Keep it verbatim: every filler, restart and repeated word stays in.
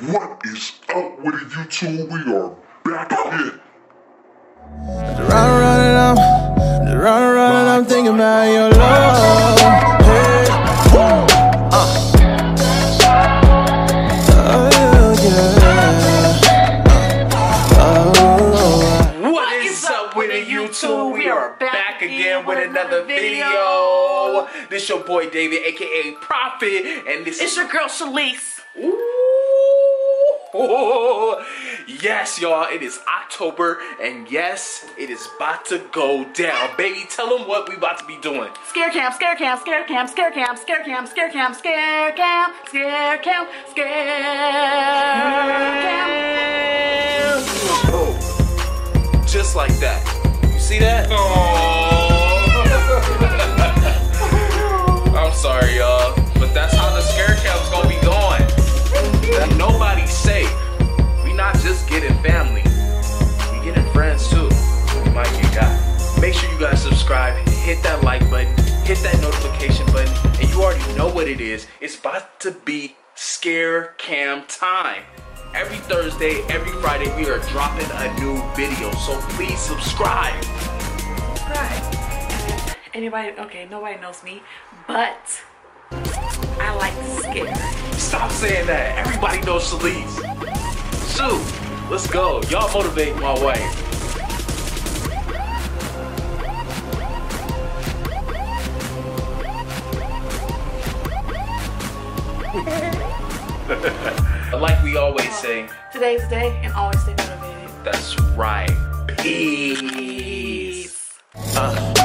What is up with it, YouTube? We are back again. Run, run, I'm, run, run, I'm thinking about your love. Hey, uh, oh, yeah. Oh, oh. What is up with it, YouTube? We are back again with another video. This your boy David, aka Prophet, and this it's is your girl Shaleese. Oh, yes, y'all, it is October, and yes, it is about to go down. Baby, tell them what we about to be doing. Scare Cam, Scare Cam, Scare Cam, Scare Cam, Scare Cam, Scare Cam, Scare Cam, Scare Cam, Scare Cam. Oh, just like that. You see that? Oh. I'm sorry, y'all, but that's how the Scare Cam's gonna be going. That nobody's safe. We not just getting family, we getting friends too. We might get God. Make sure you guys subscribe, hit that like button, hit that notification button, and you already know what it is. It's about to be Scare Cam time. Every Thursday, every Friday, we are dropping a new video, so please subscribe. Subscribe. Anybody? Okay, nobody knows me, but I like to skip. Stop saying that. Everybody knows Shaleese. Shoot, let's go. Y'all motivate my way. Like we always say, today's the day and always stay motivated. That's right. Peace. Uh.